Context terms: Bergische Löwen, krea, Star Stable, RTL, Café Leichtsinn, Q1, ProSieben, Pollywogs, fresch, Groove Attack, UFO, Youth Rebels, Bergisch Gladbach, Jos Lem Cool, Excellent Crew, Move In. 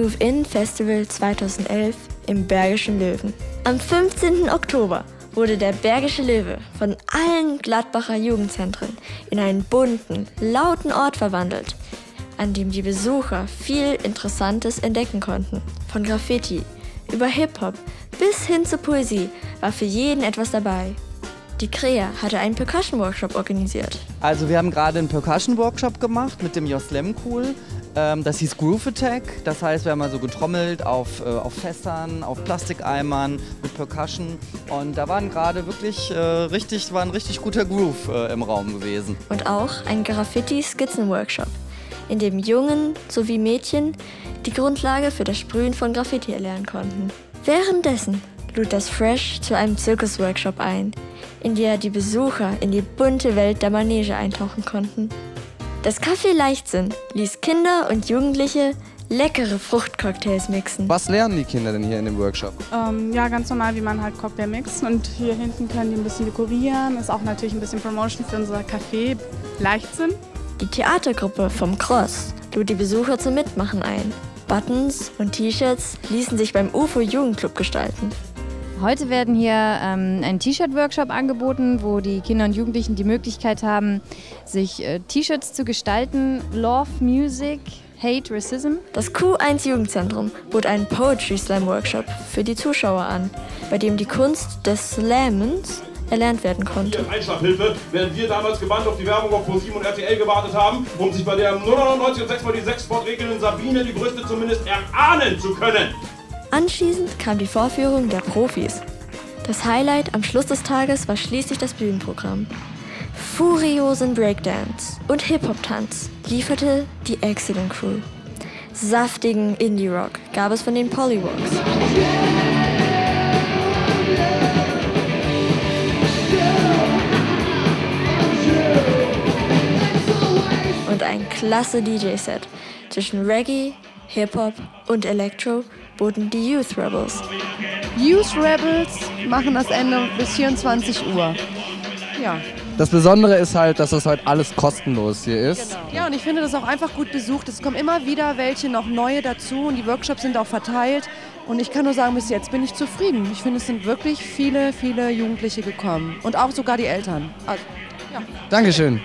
Move In Festival 2011 im Bergischen Löwen. Am 15. Oktober wurde der Bergische Löwe von allen Gladbacher Jugendzentren in einen bunten, lauten Ort verwandelt, an dem die Besucher viel Interessantes entdecken konnten. Von Graffiti über Hip-Hop bis hin zur Poesie war für jeden etwas dabei. Die Krea hatte einen Percussion-Workshop organisiert. Also wir haben gerade einen Percussion-Workshop gemacht mit dem Jos Lem Cool. Das hieß Groove Attack, das heißt, wir haben also getrommelt auf Fässern, auf Plastikeimern mit Percussion, und da war ein richtig guter Groove im Raum gewesen. Und auch ein Graffiti-Skizzen-Workshop, in dem Jungen sowie Mädchen die Grundlage für das Sprühen von Graffiti erlernen konnten. Währenddessen lud das Fresh zu einem Zirkus-Workshop ein, in der die Besucher in die bunte Welt der Manege eintauchen konnten. Das Café Leichtsinn ließ Kinder und Jugendliche leckere Fruchtcocktails mixen. Was lernen die Kinder denn hier in dem Workshop? Ja, ganz normal, wie man halt Cocktail mixt. Und hier hinten können die ein bisschen dekorieren. Ist auch natürlich ein bisschen Promotion für unser Café Leichtsinn. Die Theatergruppe vom Cross lud die Besucher zum Mitmachen ein. Buttons und T-Shirts ließen sich beim UFO Jugendclub gestalten. Heute werden hier ein T-Shirt-Workshop angeboten, wo die Kinder und Jugendlichen die Möglichkeit haben, sich T-Shirts zu gestalten. Love, Music, Hate, Racism. Das Q1 Jugendzentrum bot einen Poetry Slam Workshop für die Zuschauer an, bei dem die Kunst des Slammens erlernt werden konnte. Als Einschlafhilfe, während wir damals gebannt auf die Werbung auf ProSieben und RTL gewartet haben, um sich bei der 099 und 6 mal die 6 Sportregeln in Sabine die Brüste zumindest erahnen zu können. Anschließend kam die Vorführung der Profis. Das Highlight am Schluss des Tages war schließlich das Bühnenprogramm. Furiosen Breakdance und Hip-Hop-Tanz lieferte die Excellent Crew. Saftigen Indie-Rock gab es von den Pollywogs. Und ein klasse DJ-Set zwischen Reggae, Hip-Hop und Electro boten die Youth Rebels. Youth Rebels machen das Ende bis 24 Uhr. Ja. Das Besondere ist halt, dass das halt alles kostenlos hier ist. Genau. Ja, und ich finde das auch einfach gut besucht. Es kommen immer wieder welche noch neue dazu und die Workshops sind auch verteilt. Und ich kann nur sagen, bis jetzt bin ich zufrieden. Ich finde, es sind wirklich viele Jugendliche gekommen und auch sogar die Eltern. Also, ja. Dankeschön.